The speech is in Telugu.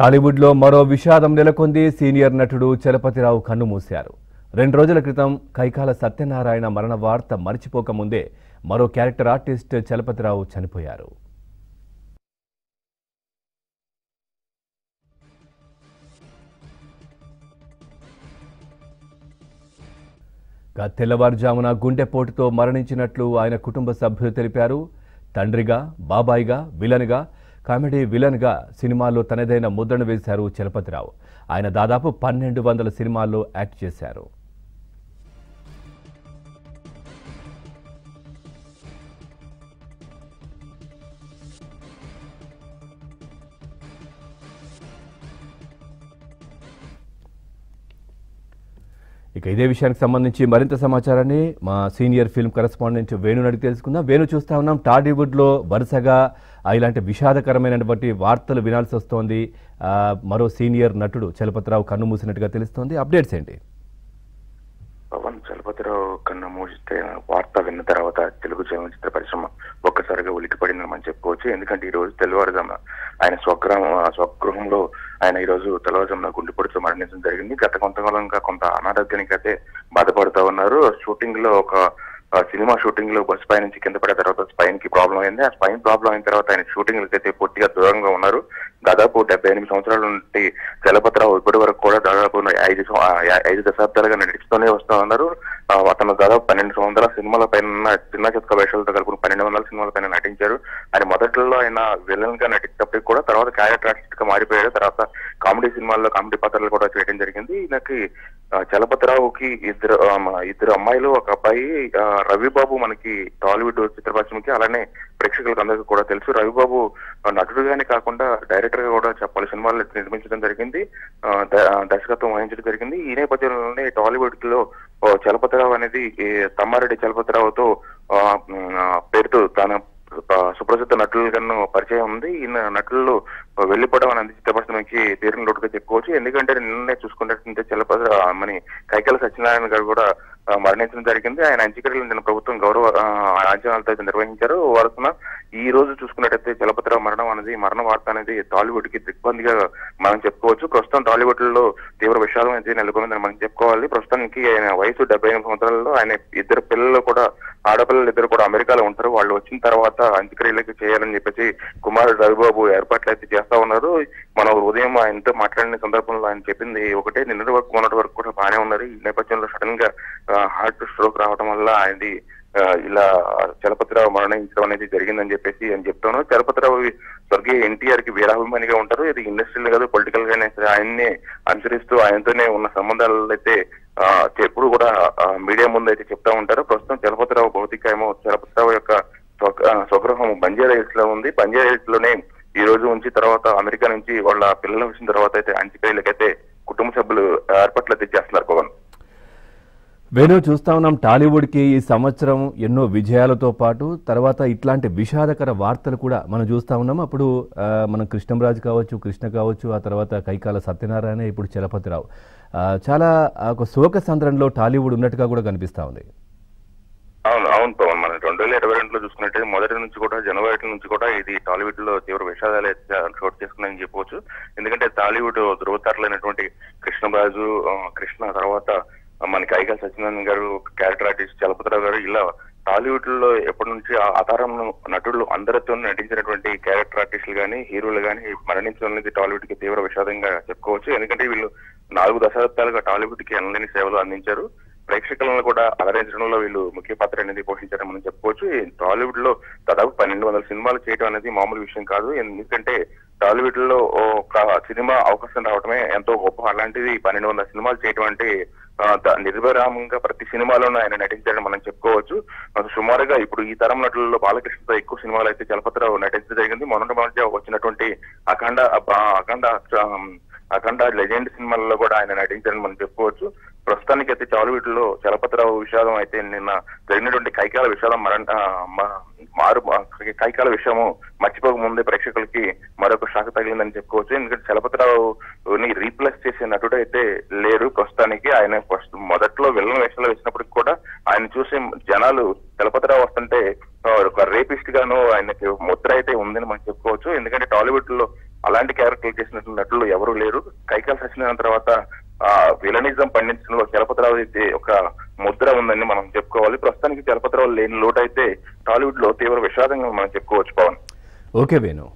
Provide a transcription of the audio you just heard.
టాలీవుడ్లో మరో విషాదం నెలకొంది. సీనియర్ నటుడు చలపతిరావు కన్ను మూశారు. 2 రోజుల క్రితం కైకాల సత్యనారాయణ మరణ వార్త మరిచిపోకముందే మరో క్యారెక్టర్ ఆర్టిస్ట్ చలపతిరావు చనిపోయారు. తెల్లవారుజామున గుండెపోటుతో మరణించినట్లు ఆయన కుటుంబ సభ్యులు తెలిపారు. తండ్రిగా, బాబాయిగా, విలన్గా, కామెడీ విలన్గా సినిమాల్లో తనదైన ముద్రను వేశారు చలపతిరావు. ఆయన దాదాపు 1200 సినిమాల్లో యాక్ట్ చేశారు. ఇక ఇదే విషయానికి సంబంధించి మరింత సమాచారాన్ని మా సీనియర్ ఫిల్మ్ కరెస్పాండెంట్ వేణుని అడిగి తెలుసుకుందాం. వేణు, చూస్తా ఉన్నాం టాలీవుడ్లో వరుసగా ఇలాంటి విషాదకరమైనటువంటి వార్తలు వినాల్సి వస్తోంది. మరో సీనియర్ నటుడు చలపతిరావు కన్ను మూసినట్టుగా తెలుస్తోంది. అప్డేట్స్ ఏంటి? పవన్ చలపతిరావు కన్ను మూసితే వార్త విన్న తర్వాత తెలుగు చలనచిత్ర పరిశ్రమ ఒక్కసారిగా ఉలికిపడిందని మనం చెప్పుకోవచ్చు. ఎందుకంటే ఈ రోజు తెల్లవారుజామున ఆయన స్వగృహంలో ఆయన ఈ రోజు తెల్లవారుజామున గుండెపోటుతో మరణించడం జరిగింది. గత కొంతకాలంగా కొంత అనారోగ్యానికి అయితే బాధపడుతూ ఉన్నారు. షూటింగ్ లో ఒక సినిమా షూటింగ్ లో బస్ పైన నుంచి కింద పడిన తర్వాత స్పైన్ కి ప్రాబ్లం అయింది. ఆ స్పైన్ ప్రాబ్లం అయిన తర్వాత ఆయన షూటింగ్ అయితే పూర్తిగా దూరంగా ఉన్నారు. దాదాపు 78 సంవత్సరాల నుండి చలపతిరావు ఇప్పటి వరకు కూడా దాదాపు 5 దశాబ్దాలుగా నడుస్తూనే వస్తూ ఉన్నారు. అతను దాదాపు 1200 సినిమాల పైన చిన్న చిత్ర వేషాలతో కలుపుకుని 1200 సినిమాల పైన నటించారు. ఆయన మొదట్లో ఆయన విలన్ గా నటించినప్పటికీ కూడా తర్వాత క్యారెక్టర్ ఆర్టిస్ట్ గా మారిపోయాడు. తర్వాత కామెడీ సినిమాల్లో కామెడీ పాత్రలు కూడా చేయడం జరిగింది. ఈయనకి చలపతిరావుకి ఇద్దరు అమ్మాయిలు, ఒక అబ్బాయి. రవిబాబు మనకి టాలీవుడ్ చిత్ర పరిశ్రమకి అలానే ప్రేక్షకులకు అందరికీ కూడా తెలుసు. రవిబాబు నటుడుగానే కాకుండా డైరెక్టర్ గా కూడా చెప్పాలి సినిమాలు నిర్మించడం జరిగింది, దర్శకత్వం వహించడం జరిగింది. ఈ నేపథ్యంలోనే టాలీవుడ్ లో చలపతిరావు అనేది తమ్మారెడ్డి చలపతిరావుతో పేరుతో తన సుప్రసిద్ధ నటులుగాను పరిచయం ఉంది. ఈయన నటుల్లో వెళ్లిపోవడం అనేది చిత్తపరిశ్రమకి తీరని లోటుగా చెప్పుకోవచ్చు. ఎందుకంటే నిన్నే చూసుకున్నట్లయితే చలపతిరావు కైకాల సత్యనారాయణ గారు కూడా మరణించడం జరిగింది. ఆయన అంత్యక్రియలు నిన్న ప్రభుత్వం గౌరవ అంచనాలతో నిర్వహించారు. వరుసన ఈ రోజు చూసుకున్నట్టయితే చలపతిరావు మరణం అనేది మరణ వార్త అనేది టాలీవుడ్ కి దిగ్బందిగా మనం చెప్పుకోవచ్చు. ప్రస్తుతం టాలీవుడ్ లో తీవ్ర విషాదం అయితే నెలకొందని మనం చెప్పుకోవాలి. ప్రస్తుతానికి ఆయన వయసు 78 సంవత్సరాల్లో. ఆయన ఇద్దరు పిల్లలు కూడా, ఆడపిల్లలు ఇద్దరు కూడా అమెరికాలో ఉంటారు. వాళ్ళు వచ్చిన తర్వాత అంత్యక్రియలకు చేయాలని చెప్పేసి కుమారుడు రవిబాబు ఏర్పాట్లు అయితే చేస్తా ఉన్నారు. మనం ఉదయం ఆయనతో మాట్లాడిన సందర్భంలో ఆయన చెప్పింది ఒకటే, మొన్నటి వరకు కూడా బాగానే ఉన్నారు. ఈ నేపథ్యంలో సడన్ గా హార్ట్ స్ట్రోక్ రావడం వల్ల ఆయనది ఇలా చలపతిరావు మరణించడం అనేది జరిగిందని చెప్పేసి అని చెప్తాను. చలపతిరావు స్వర్గీయ ఎన్టీఆర్ కి వీరాభిమానిగా ఉంటారు. ఇది ఇండస్ట్రీలో కాదు, పొలిటికల్ గానే ఆయన్నే అనుసరిస్తూ ఆయనతోనే ఉన్న సంబంధాలు అయితే ఎప్పుడు కూడా మీడియా ముందు అయితే చెప్తా ఉంటారు. ప్రస్తుతం చలపతిరావు భౌతికమో చలపతిరావు యొక్క స్వగృహం బంజారా హిల్స్ లో ఉంది. బంజారా హిల్స్ లోనే ఈ రోజు ఉంచి తర్వాత అమెరికా నుంచి వాళ్ళ పిల్లలు వచ్చిన తర్వాత అయితే అంత్యక్రియలకైతే కుటుంబ సభ్యులు ఏర్పాట్లు అయితే చేస్తున్నారు. పవన్, వేణు, చూస్తా ఉన్నాం టాలీవుడ్కి ఈ సంవత్సరం ఎన్నో విజయాలతో పాటు తర్వాత ఇట్లాంటి విషాదకర వార్తలు కూడా మనం చూస్తూ ఉన్నాం. అప్పుడు మనం కృష్ణంరాజు కావచ్చు, కృష్ణ కావచ్చు, ఆ తర్వాత కైకాల సత్యనారాయణ, ఇప్పుడు చలపతిరావు. చాలా ఒక శోక సంద్రంలో టాలీవుడ్ ఉన్నట్టుగా కూడా కనిపిస్తూ ఉంది. అవును పవన్, మనం 2022లో చూసుకున్నట్టే మొదటి నుంచి కూడా జనవరి నుంచి కూడా ఇది టాలీవుడ్ లో తీవ్ర విషాదాలు అయితే చోటు చేసుకున్నాయని చెప్పవచ్చు. ఎందుకంటే టాలీవుడ్ ధృవతరలైనటువంటి కృష్ణరాజు, కృష్ణ, తర్వాత మనకి కైకాల సత్యనారాయణ గారు, క్యారెక్టర్ ఆర్టిస్ట్ చలపతిరావు గారు, ఇలా టాలీవుడ్ లో ఎప్పటి నుంచి ఆ ఆధారం నటుడు అందరితో నటించినటువంటి క్యారెక్టర్ ఆర్టిస్టులు కానీ హీరోలు కానీ మరణించడం అనేది టాలీవుడ్ కి తీవ్ర విషాదంగా చెప్పుకోవచ్చు. ఎందుకంటే వీళ్ళు 4 దశాబ్దాలుగా టాలీవుడ్ కి అనలేని సేవలు అందించారు. ప్రేక్షకులను కూడా అలరించడంలో వీళ్ళు ముఖ్య పాత్ర అనేది పోషించారని మనం చెప్పుకోవచ్చు. టాలీవుడ్ లో దాదాపు 1200 సినిమాలు చేయడం అనేది మామూలు విషయం కాదు. ఎందుకంటే టాలీవుడ్ లో ఒక సినిమా అవకాశం రావడమే ఎంతో గొప్ప. అలాంటిది 1200 సినిమాలు చేయడం అంటే నిర్విరామంగా ప్రతి సినిమాలోనూ ఆయన నటించారని మనం చెప్పుకోవచ్చు. సుమారుగా ఇప్పుడు ఈ తరం నటులలో బాలకృష్ణతో ఎక్కువ సినిమాలు అయితే చలపతిరావు నటించడం జరిగింది. మొదటి వచ్చినటువంటి అఖండ లెజెండ్ సినిమాల్లో కూడా ఆయన నటించారని మనం చెప్పుకోవచ్చు. ప్రస్తుతానికి అయితే టాలీవుడ్ లో చలపతిరావు విషాదం అయితే నిన్న జరిగినటువంటి కైకాల విషాదం కైకాల విషయము మర్చిపోక ముందే ప్రేక్షకులకి మరొక షాక్ తగిలిందని చెప్పుకోవచ్చు. ఎందుకంటే చలపతిరావుని రీప్లేస్ చేసే నటుడు అయితే లేరు ప్రస్తుతానికి. ఆయన మొదట్లో విలన్ వేషాలు వేసినప్పటికి కూడా ఆయన చూసే జనాలు చలపతిరావు వస్తుంటే ఒక రేపిస్ట్ గాను ఆయనకి ముద్ర అయితే ఉందని మనం చెప్పుకోవచ్చు. ఎందుకంటే టాలీవుడ్ లో అలాంటి క్యారెక్టర్లు చేసిన నటులు ఎవరూ లేరు. కైకాల్ సచిన తర్వాత విలనిజం పండించడంలో చలపతిరావు అయితే ఒక ముద్ర ఉందని మనం చెప్పుకోవాలి. ప్రస్తుతానికి చలపతిరావు లేని లోటు అయితే టాలీవుడ్ లో తీవ్ర విషాదంగా మనం చెప్పుకోవచ్చు. పవన్, ఓకే వేణు.